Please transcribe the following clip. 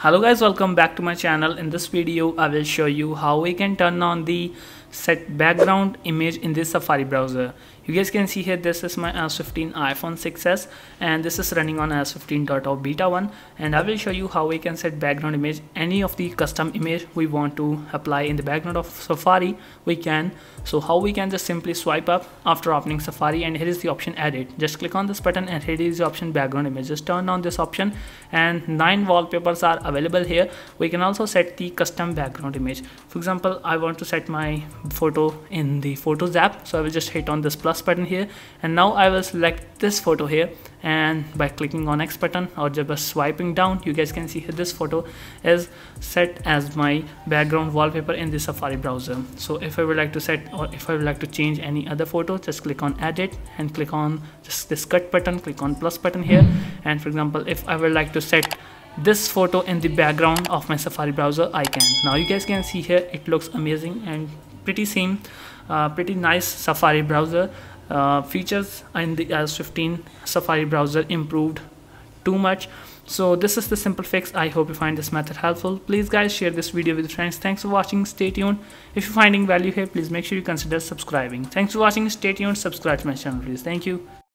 Hello guys, welcome back to my channel. In this video I will show you how we can turn on the set background image in this Safari browser. You guys can see here this is my iOS 15 iPhone 6s and this is running on iOS 15.0 beta 1, and I will show you how we can set background image. Any of the custom image we want to apply in the background of Safari we can. So how we can, just simply swipe up after opening Safari and here is the option edit. Just click on this button and here is the option background image. Just turn on this option and 9 wallpapers are available here. We can also set the custom background image. For example, I want to set my photo in the Photos app, so I will just hit on this plus button here and now I will select this photo here, and by clicking on X button or just swiping down you guys can see here this photo is set as my background wallpaper in the Safari browser. So if I would like to set or if I would like to change any other photo, just click on edit and click on just this cut button, click on plus button here, and for example if I would like to set this photo in the background of my Safari browser I can. Now you guys can see here it looks amazing and pretty nice Safari browser. Features in the iOS 15 Safari browser improved too much. So this is the simple fix. I hope you find this method helpful. Please guys, share this video with your friends. Thanks for watching. Stay tuned. If you're finding value here, please make sure you consider subscribing. Thanks for watching. Stay tuned. Subscribe to my channel, please. Thank you.